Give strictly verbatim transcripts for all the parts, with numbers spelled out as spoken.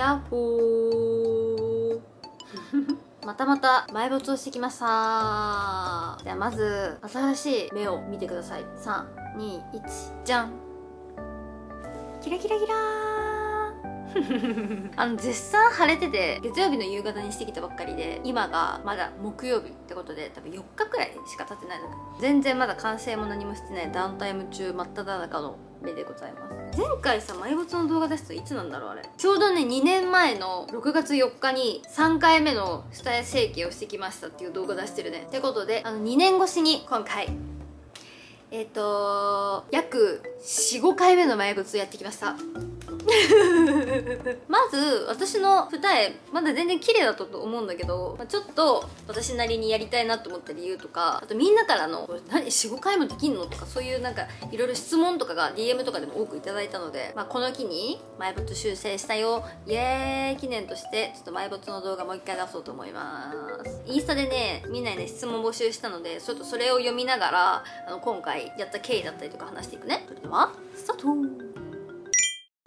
やっほーまたまた埋没をしてきました。ではまず新しい目を見てください。さんにいちじゃん。キラキラキラーあの絶賛晴れてて、月曜日の夕方にしてきたばっかりで、今がまだ木曜日ってことで多分よっかくらいしか経ってないので、全然まだ完成も何もしてないダウンタイム中真っ只中の目でございます。前回さ埋没の動画出したのいつなんだろう。あれちょうどねにねんまえのろくがつよっかにさんかいめの下絵整形をしてきましたっていう動画出してるね。ってことであのにねんごしに今回えっと約よん、ごかいめの埋没をやってきました。まず私の二重まだ全然綺麗だったと思うんだけど、まあ、ちょっと私なりにやりたいなと思った理由とか、あとみんなからの「何よん、ごかいもできんの?」とかそういうなんかいろいろ質問とかが ディーエム とかでも多くいただいたので、まあ、この機に埋没修正したよイエーイ記念としてちょっと埋没の動画もう一回出そうと思います。インスタでねみんなにね質問募集したので、ちょっとそれを読みながらあの今回やった経緯だったりとか話していくね。それではスタート。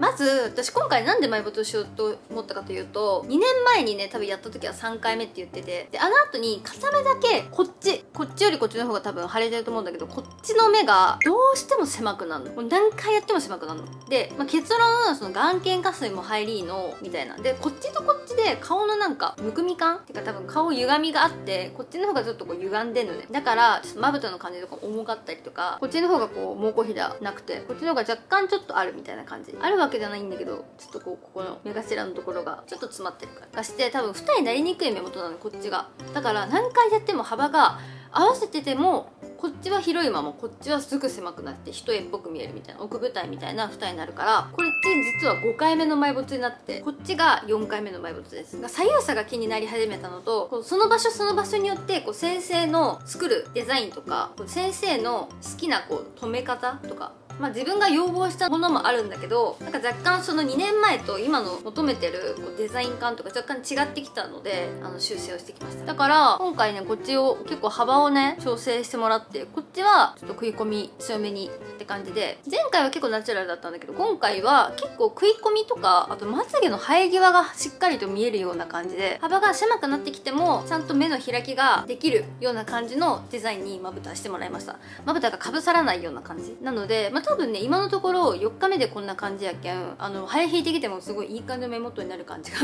まず私今回なんで埋没をしようと思ったかというと、にねんまえにね多分やった時はさんかいめって言ってて、であの後に片目だけこっちこっちよりこっちの方が多分腫れてると思うんだけど、こっちの目がどうしても狭くなるの。もう何回やっても狭くなるので、まあ、結論その眼瞼下垂も入りのみたいなで、こっちとこっちで顔のなんかむくみ感っていうか多分顔歪みがあって、こっちの方がちょっとこう歪んでんのね。だからちょっとまぶたの感じとか重かったりとか、こっちの方がこう毛孔肥大なくてこっちの方が若干ちょっとあるみたいな感じあるわけじゃないんだけど、ちょっとこうここの目頭のところがちょっと詰まってるからして、多分二重になりにくい目元なのこっちが。だから何回やっても幅が合わせててもこっちは広いままこっちはすぐ狭くなって一重っぽく見えるみたいな奥舞台みたいな二重になるから、これって実はごかいめの埋没になって、こっちがよんかいめの埋没です。左右差が気になり始めたのと、その場所その場所によってこう先生の作るデザインとか先生の好きなこう止め方とか、まあ自分が要望したものもあるんだけど、なんか若干そのにねんまえと今の求めてるデザイン感とか若干違ってきたので、あの修正をしてきました。だから今回ねこっちを結構幅をね調整してもらって、こっちはちょっと食い込み強めにって感じで、前回は結構ナチュラルだったんだけど、今回は結構食い込みとか、あとまつげの生え際がしっかりと見えるような感じで、幅が狭くなってきてもちゃんと目の開きができるような感じのデザインにまぶたしてもらいました。まぶたがかぶさらないような感じなので、まあ多分ね今のところよっかめでこんな感じやけん、あのハエ引いてきてもすごいいい感じの目元になる感じが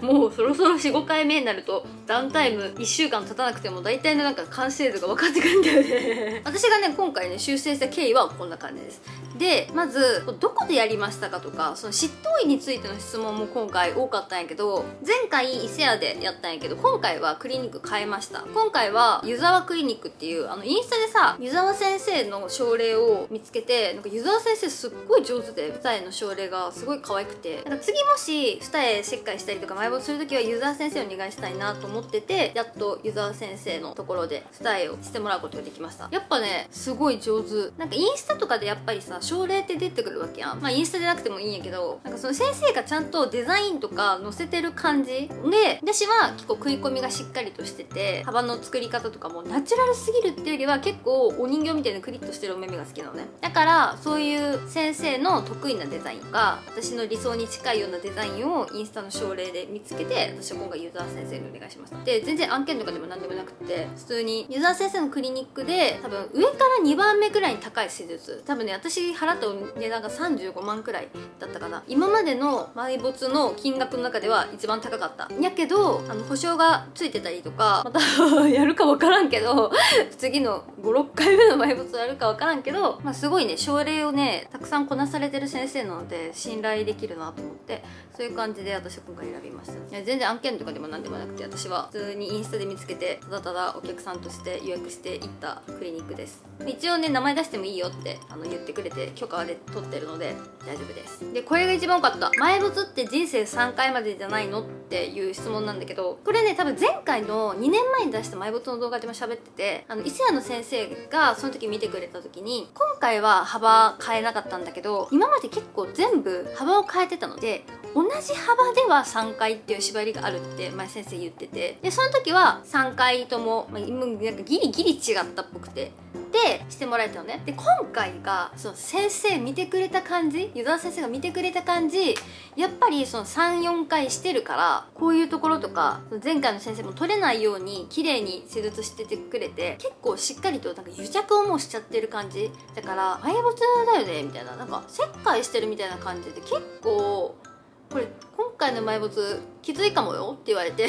もうそろそろよん、ごかいめになるとダウンタイムいっしゅうかん経たなくても大体のなんか完成度が分かってくるんだよね私がね今回ね修正した経緯はこんな感じです。でまずどこでやりましたかとか、その執刀医についての質問も今回多かったんやけど、前回伊勢屋でやったんやけど今回はクリニック変えました。今回は湯沢クリニックっていう、あのインスタでさ湯沢先生の症例を見つけて、なんか湯沢先生すっごい上手で二重の症例がすごい可愛くて、なんか次もし二重切開したりとか埋没する時は湯沢先生にお願いしたいなと思ってて、やっと湯沢先生のところで二重をしてもらうことができました。やっぱねすごい上手。なんかインスタとかでやっぱりさ症例って出てくるわけやん。まあインスタじゃなくてもいいんやけど、なんかその先生がちゃんとデザインとか載せてる感じで、私は結構食い込みがしっかりとしてて、幅の作り方とかもナチュラルすぎるっていうよりは結構お人形みたいなクリッとしてるお目目が好きなのね。だからだからそういう先生の得意なデザインが私の理想に近いようなデザインをインスタの症例で見つけて、私は今回湯沢先生にお願いしました。で全然案件とかでも何でもなくて、普通に湯沢先生のクリニックで多分上からにばんめくらいに高い施術、多分ね私払った値段がさんじゅうごまんくらいだったかな、今までの埋没の金額の中では一番高かったやけど、あの保証がついてたりとか、またやるか分からんけど次のご、ろっかいめの埋没をやるか分からんけど、まあすごいね症例をねたくさんこなされてる先生なので信頼できるなと思って、そういう感じで私は今回選びました。いや全然案件とかでも何でもなくて、私は普通にインスタで見つけてただただお客さんとして予約して行ったクリニックです。一応ね名前出してもいいよってあの言ってくれて許可で取ってるので大丈夫です。でこれが一番多かった、埋没って人生さんかいまでじゃないのっていう質問なんだけど、これね多分前回のにねんまえに出した埋没の動画でも喋ってて、あの伊勢谷の先生がその時見てくれた時に、今回は幅変えなかったんだけど、今まで結構全部幅を変えてたので、同じ幅ではさんかいっていう縛りがあるって前先生言ってて、でその時はさんかいとも、まあ、なんかギリギリ違ったっぽくて。てしてもらえたのね。で今回がその先生見てくれた感じ、湯沢先生が見てくれた感じ、やっぱりさんよんかいしてるから、こういうところとか前回の先生も取れないように綺麗に施術しててくれて、結構しっかりとなんか癒着をもうしちゃってる感じだから、敗没だよねみたいな、なんか切開してるみたいな感じで、結構これ今回の埋没きついかもよって言われて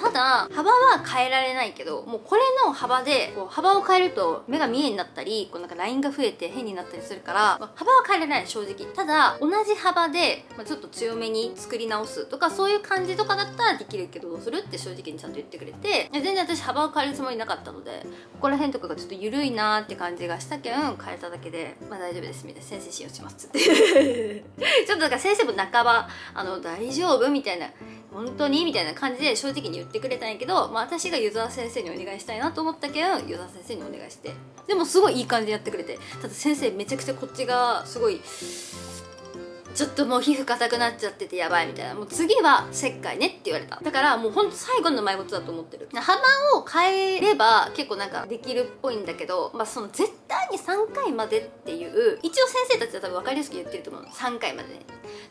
ただ幅は変えられないけど、もうこれの幅でこう幅を変えると目が見えになったり、こうなんかラインが増えて変になったりするから、まあ、幅は変えられない正直。ただ同じ幅で、まあ、ちょっと強めに作り直すとかそういう感じとかだったらできるけど、どうするって正直にちゃんと言ってくれて、全然私幅を変えるつもりなかったので、ここら辺とかがちょっと緩いなーって感じがしたけん変えただけで、まあ大丈夫ですみたいな、先生信用しますってちょっとだから先生も半ばあの大丈夫みたいな、本当にみたいな感じで正直に言ってくれたんやけど、まあ、私が湯沢先生にお願いしたいなと思ったけん湯沢先生にお願いして、でもすごいいい感じでやってくれて、ただ先生めちゃくちゃこっちがすごいちょっともう皮膚硬くなっちゃっててやばいみたいな、もう次は切開ねって言われた。だからもうほんと最後の埋没だと思ってる。幅を変えれば結構なんかできるっぽいんだけど、まあその絶対にさんかいまでっていう、一応先生たちは多分分かりやすく言ってると思う、さんかいまでね。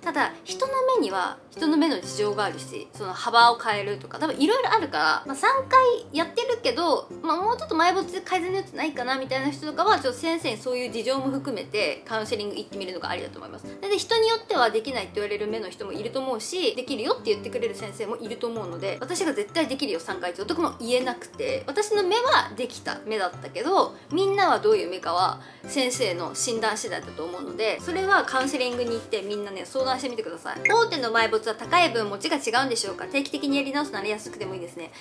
ただ人の目には人の目の事情があるし、その幅を変えるとか多分いろいろあるから、まあ、さんかいやってるけど、まあ、もうちょっと埋没で改善のやつないかなみたいな人とかはちょっと先生にそういう事情も含めてカウンセリング行ってみるのがありだと思います。で人によってはできないって言われる目の人もいると思うし、できるよって言ってくれる先生もいると思うので、私が絶対できるよさんかいって男も言えなくて、私の目はできた目だったけど、みんなはどういう目かは先生の診断次第だと思うので、それはカウンセリングに行ってみんなね相談してみてください。大手の埋没は高い分持ちが違うんでしょうか。定期的にやり直すなら安くてもいいですね。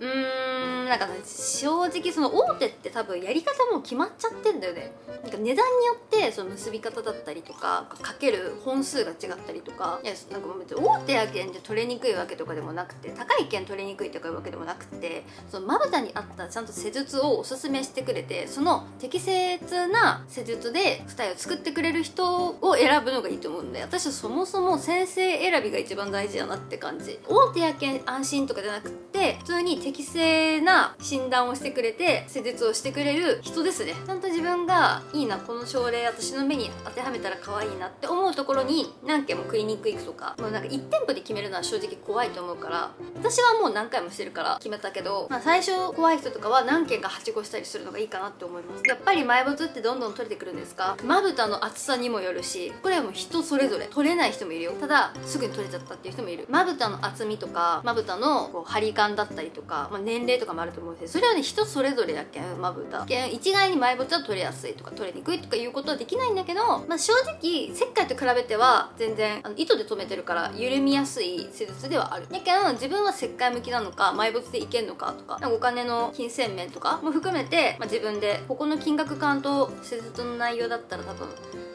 うーん、なんか正直その大手って多分やり方もう決まっちゃってんだよね。なんか値段によってその結び方だったりとか、かける本数が違ったりとか、いやなんか別に大手やけんで取れにくいわけとかでもなくて、高いけん取れにくいとかいうわけでもなくて、そのまぶたに合ったちゃんと施術をおすすめしてくれて、その適切な施術で二重を作ってくれる人を選ぶのがいいと思うんで、私はそもそも先生選びが一番大事だなって感じ。大手やけん安心とかじゃなくて、普通に適正な診断をしてくれて施術をしてくれる人ですね。ちゃんと自分がいいな、この症例私の目に当てはめたら可愛いなって思うところに何件もクリニック行くとか、もうなんかいち店舗で決めるのは正直怖いと思うから、私はもう何回もしてるから決めたけど、まあ、最初怖い人とかは何件かはしごしたりするのがいいかなって思います。やっぱり埋没ってどんどん取れてくるんですか。まぶたの厚さにもよるし、これはもう人それぞれ、取れない人もいるよ。ただすぐに取れちゃったっていう人もいる。まぶたの厚みとかまぶたのこう張り感だったりとか、まあ年齢とかもあると思うんですけど、それはね人それぞれやけん、まぶたけん一概に埋没は取れやすいとか取れにくいとかいうことはできないんだけど、まあ、正直切開と比べては全然あの糸で留めてるから緩みやすい施術ではあるやけん、自分は切開向きなのか埋没でいけんのかとか、なんかお金の金銭面とかも含めて、まあ、自分でここの金額感と施術の内容だったら多分、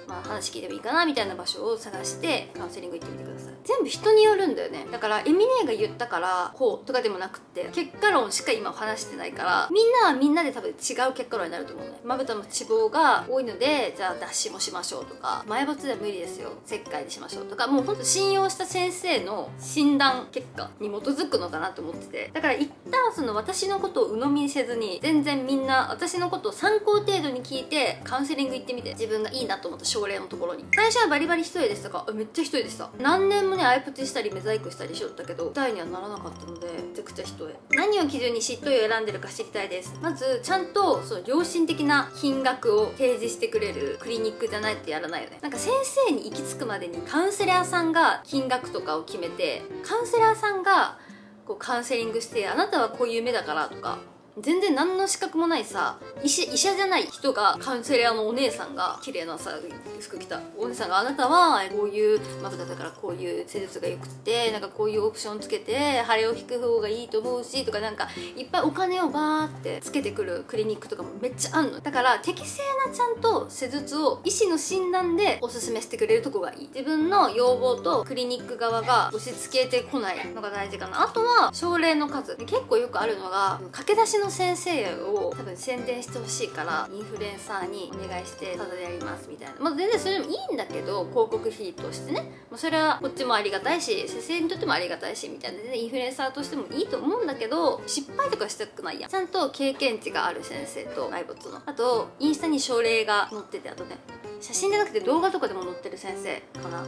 まあ、話聞いてもいいかなみたいな場所を探してカウンセリング行ってみてください。全部人によるんだよね。だからエミネーが言ったからこうとかでもなくて、結果論しか今話してないから、みんなはみんなで多分違う結果論になると思うね。まぶたの脂肪が多いのでじゃあ脱脂もしましょうとか、埋没では無理ですよ切開でしましょうとか、もうほんと信用した先生の診断結果に基づくのかなと思ってて、だから一旦その私のことを鵜呑みにせずに、全然みんな私のことを参考程度に聞いてカウンセリング行ってみて、自分がいいなと思った症例のところに。最初はバリバリ一人でしたか。めっちゃ一人でした。何年もねアイプチしたり目細工したりしよったけど二重にはならなかったので、めちゃくちゃ一重。何を基準にしっとりを選んでるか知りたいです。まずちゃんとその良心的な金額を提示してくれるクリニックじゃないとやらないよね。なんか先生に行き着くまでにカウンセラーさんが金額とかを決めて、カウンセラーさんがこうカウンセリングして「あなたはこういう目だから」とか。全然何の資格もないさ、医者、医者じゃない人が、カウンセラーのお姉さんが綺麗なさ服着たお姉さんが、あなたはこういうまぶただからこういう施術がよくて、なんかこういうオプションつけて腫れを引く方がいいと思うしとか、なんかいっぱいお金をバーってつけてくるクリニックとかもめっちゃあんの。だから適正なちゃんと施術を医師の診断でおすすめしてくれるとこがいい。自分の要望とクリニック側が押し付けてこないのが大事かな。あとは症例の数。結構よくあるのが、駆け出しのの先生を多分宣伝してほしいからインフルエンサーにお願いしてただでやりますみたいな、まあ、全然それでもいいんだけど、広告費としてね、まあ、それはこっちもありがたいし先生にとってもありがたいしみたいな、インフルエンサーとしてもいいと思うんだけど、失敗とかしたくないやん。ちゃんと経験値がある先生と埋没の、あとインスタに症例が載ってて、あとね写真じゃなくて動画とかでも載ってる先生かな、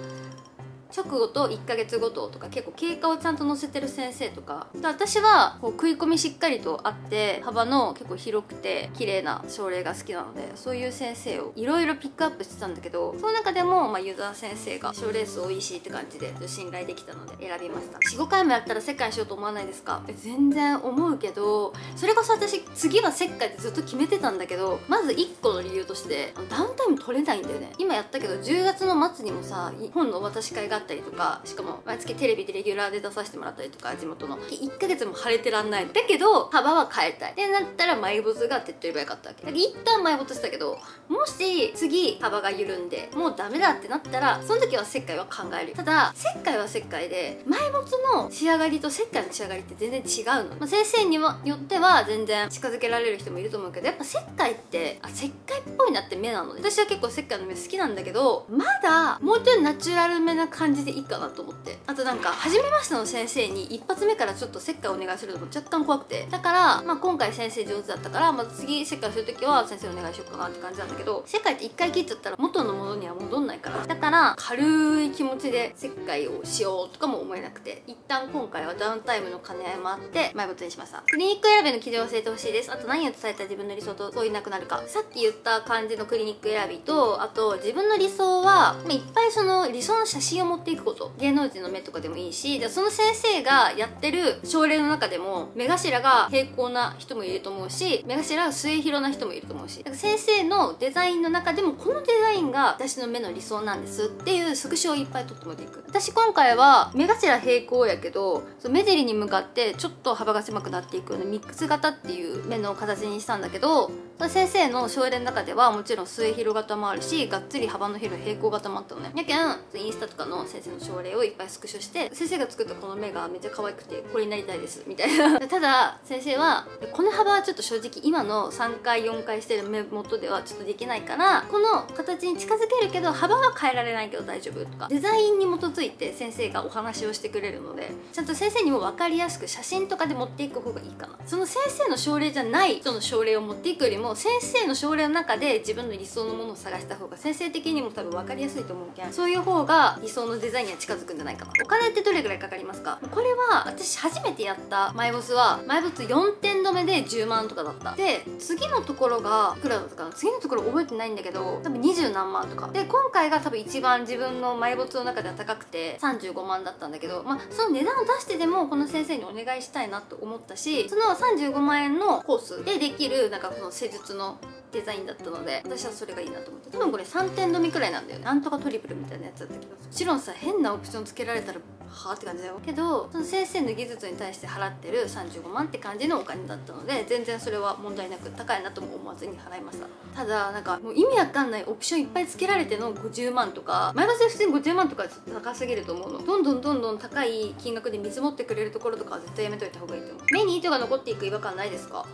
直後といっかげつごととか結構経過をちゃんと載せてる先生とか、私はこう食い込みしっかりとあって幅の結構広くて綺麗な症例が好きなので、そういう先生をいろいろピックアップしてたんだけど、その中でもまあ湯沢先生が症例数多いしって感じで信頼できたので選びました。よんごかいもやったら切開しようと思わないですか？全然思うけど、それこそ私次は切開ってずっと決めてたんだけど、まずいっこの理由としてダウンタイム取れないんだよね。今やったけどじゅうがつの末にもさ本のお渡し会があったりとか、しかも毎月テレビでレギュラーで出させてもらったりとか、地元のいっかげつも晴れてらんないだけど幅は変えたいってなったら埋没が手っ取り早かったわけだから、一旦埋没したけど、もし次幅が緩んでもうダメだってなったらその時は切開は考える。ただ切開は切開で埋没の仕上がりと切開の仕上がりって全然違うの、まあ、先生によっては全然近づけられる人もいると思うけど、やっぱ切開ってあ切開っぽいなって目なので、私は結構切開の目好きなんだけど、まだもうちょいナチュラルめな感じ感じでいいかなと思って、あとなんか初めましての先生に一発目からちょっと切開お願いするのも若干怖くて、だから、まあ、今回先生上手だったからまた次切開する時は先生お願いしようかなって感じなんだけど、切開って一回切っちゃったら元のものには戻んないから、だから軽い気持ちで切開をしようとかも思えなくて、一旦今回はダウンタイムの兼ね合いもあって埋没にしました。クリニック選びの基準を教えてほしいです。あと何を伝えたら自分の理想とそういなくなるか、さっき言った感じのクリニック選びと、あと自分の理想はいっぱいその理想の写真を持ってっていくこと、芸能人の目とかでもいいし、その先生がやってる症例の中でも目頭が平行な人もいると思うし、目頭が末広な人もいると思うし、なんか先生のデザインの中でもこのデザインが私の目の理想なんですっていうスクショをいっぱい撮ってもらっていく。私今回は目頭平行やけど目尻に向かってちょっと幅が狭くなっていくようなミックス型っていう目の形にしたんだけど、先生の症例の中ではもちろん末広型もあるし、がっつり幅の広い平行型もあったのね。やけんインスタとかの先生の症例をいっぱいスクショして、先生が作ったこの目がめっちゃ可愛くてこれになりたいですみたいなただ先生はこの幅はちょっと正直今のさんかいよんかいしてる目元ではちょっとできないから、この形に近づけるけど幅は変えられないけど大丈夫とか、デザインに基づいて先生がお話をしてくれるので、ちゃんと先生にも分かりやすく写真とかで持っていく方がいいかな。その先生の症例じゃない人の症例を持っていくよりも先生の症例の中で自分の理想のものを探した方が先生的にも多分分かりやすいと思うけん、そういう方が理想のデザインには近づくんじゃないかな。お金ってどれぐらいかかりますか？これは私初めてやった埋没は埋没よんてんどめでじゅうまんとかだった。で次のところがいくらだったかな、次のところ覚えてないんだけど多分にじゅうなんまんとかで、今回が多分一番自分の埋没の中では高くてさんじゅうごまんだったんだけど、まあその値段を出してでもこの先生にお願いしたいなと思ったし、そのさんじゅうごまんえんのコースでできるなんかその施術のデザインだったので、私はそれがいいなと思って、多分これさんてんどめくらいなんだよね。なんとかトリプルみたいなやつだったけど、もちろんさ変なオプションつけられたらはあって感じだよけど、その先生の技術に対して払ってるさんじゅうごまんって感じのお金だったので、全然それは問題なく高いなとも思わずに払いました。ただなんかもう意味わかんないオプションいっぱいつけられてのごじゅうまんとか、前橋で普通にごじゅうまんとかちょっと高すぎると思うの。どんどんどんどん高い金額で見積もってくれるところとかは絶対やめといた方がいいと思う。目に糸が残っていく違和感ないですか？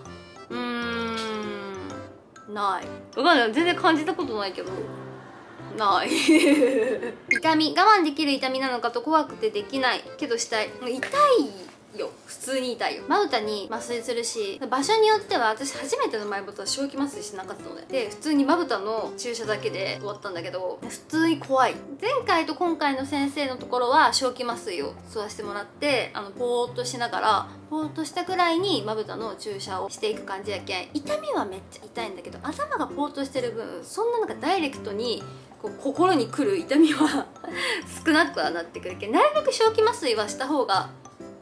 うーんない。分かんない、全然感じたことないけどない痛み、我慢できる痛みなのかと、怖くてできないけどしたい。もう痛いよ、普通に痛いよ。まぶたに麻酔するし、場所によっては私初めての埋没は正気麻酔しなかったので、で普通にまぶたの注射だけで終わったんだけど、普通に怖い。前回と今回の先生のところは正気麻酔を吸わせてもらって、あのぼーっとしながらぼーっとしたくらいにまぶたの注射をしていく感じやけん、痛みはめっちゃ痛いんだけど、頭がぼーっとしてる分そんななんかダイレクトに心に来る痛みは少なくはなってくるけど、なるべく正気麻酔はした方が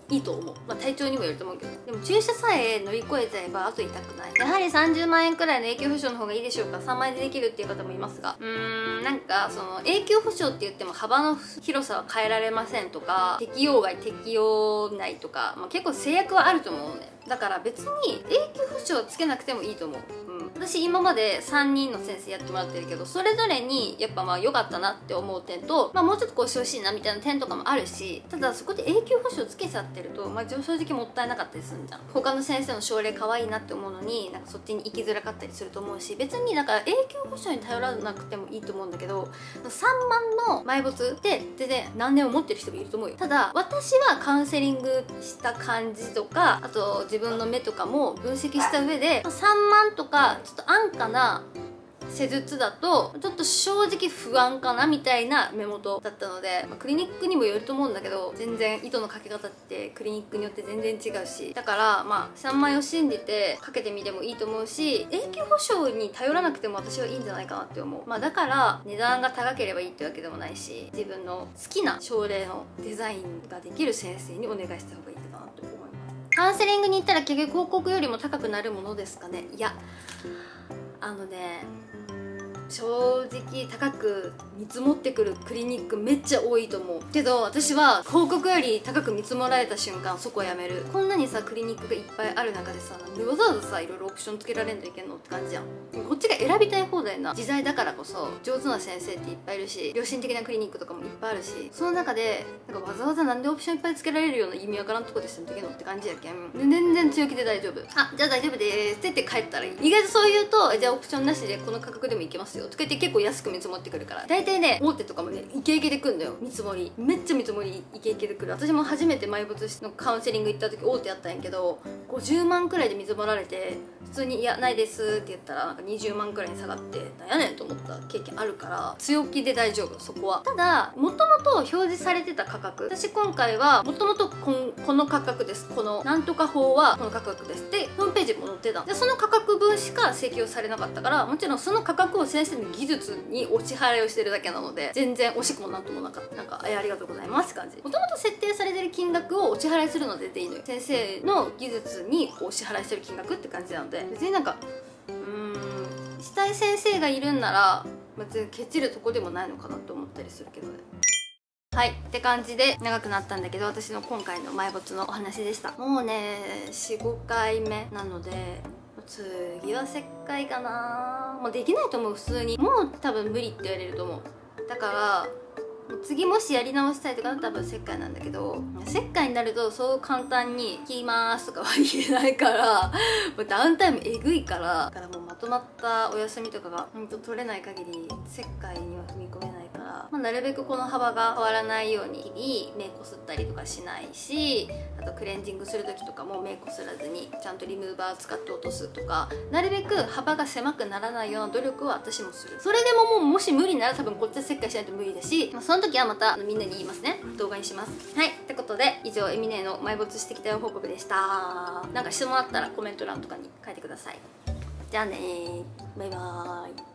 いいと思う。まあ体調にもよると思うけど、でも注射さえ乗り越えちゃえばあと痛くない。やはりさんじゅうまんえんくらいの永久保証の方がいいでしょうか？さんまん円でできるっていう方もいますが、うーんなんかその永久保証って言っても幅の広さは変えられませんとか、適用外適用内とか、まあ、結構制約はあると思うのね。だから別に永久保証つけなくてもいいと思う。うん、私今までさんにんの先生やってもらってるけど、それぞれにやっぱまあ良かったなって思う点と、まあ、もうちょっとこうしてほしいなみたいな点とかもあるし、ただそこで永久保証つけちゃってると、まあ、正直もったいなかったりするじゃん。他の先生の症例可愛いなって思うのになんかそっちに行きづらかったりすると思うし、別になんか永久保証に頼らなくてもいいと思うんだけど、さんまんの埋没って全然何年も持ってる人もいると思うよ。ただ私はカウンセリングした感じとか、あと自分の目とかも分析した上で、さんまんとかちょっと安価な施術だとちょっと正直不安かなみたいな目元だったので、まあ、クリニックにもよると思うんだけど、全然糸のかけ方ってクリニックによって全然違うし、だからまあさんまん円を信じてかけてみてもいいと思うし、永久保証に頼らなくても私はいいんじゃないかなって思う。まあだから値段が高ければいいってわけでもないし、自分の好きな症例のデザインができる先生にお願いした方がいいかなと思います。カウンセリングに行ったら結局広告よりも高くなるものですかね。いや、あのね、正直高く見積もってくるクリニックめっちゃ多いと思うけど、私は広告より高く見積もられた瞬間そこはやめる。こんなにさクリニックがいっぱいある中でさ、なんでわざわざさいろいろオプションつけられんといけんのって感じやん。こっちが選びたい放題な時代だからこそ上手な先生っていっぱいいるし、良心的なクリニックとかもいっぱいあるし、その中でなんかわざわざなんでオプションいっぱいつけられるような意味わからんとこでしてんといけんのって感じやけん、全然強気で大丈夫、あじゃあ大丈夫ですって言って帰ったらいい。意外とそう言うと、じゃあオプションなしでこの価格でもいけますよとか言って結構安く見積もってくるから、大体ね大手とかもねイケイケでくんだよ見積もり。めっちゃ見積もりイケイケでくる。私も初めて埋没のカウンセリング行った時大手やったんやけど、ごじゅうまんくらいで見積もられて、普通に「いやないです」って言ったらなんかにじゅうまんくらいに下がって、なんやねんと思った経験あるから、強気で大丈夫そこは。ただもともと表示されてた価格、私今回はもともとこの価格です、このなんとか法はこの価格ですでホームページも載ってたんで、その価格分しか請求されなかったから、もちろんその価格を先生技術にお支払いをしてるだけなので、全然惜しくもなんともなかった。なんかありがとうございます感じ。もともと設定されてる金額をお支払いするのでいいのよ。先生の技術にお支払いしてる金額って感じなので、別になんかうーんしたい先生がいるんなら、まあ、全然ケチるとこでもないのかなと思ったりするけどね。はいって感じで長くなったんだけど、私の今回の埋没のお話でした。もうねよん、ごかいめなので。次は切開かな。もうできないと思う。普通にもう多分無理って言われると思う。だから次もしやり直したいとかだったら多分切開なんだけど、切開になるとそう簡単に「聞きます」とかは言えないから、もうダウンタイムえぐいから、だからもうまとまったお休みとかがほんと取れない限り切開には踏み込めないから、まあ、なるべくこの幅が変わらないように日々目こすったりとかしないし、あとクレンジングする時とかも目こすらずにちゃんとリムーバー使って落とすとか、なるべく幅が狭くならないような努力は私もする。それでももうもし無理なら多分こっちは切開しないと無理だし、まあ、その時はまたみんなに言いますね、動画にします。はいってことで以上、エミネーの埋没してきた報告でした。なんか質問あったらコメント欄とかに書いてください。じゃあねー、バイバーイ。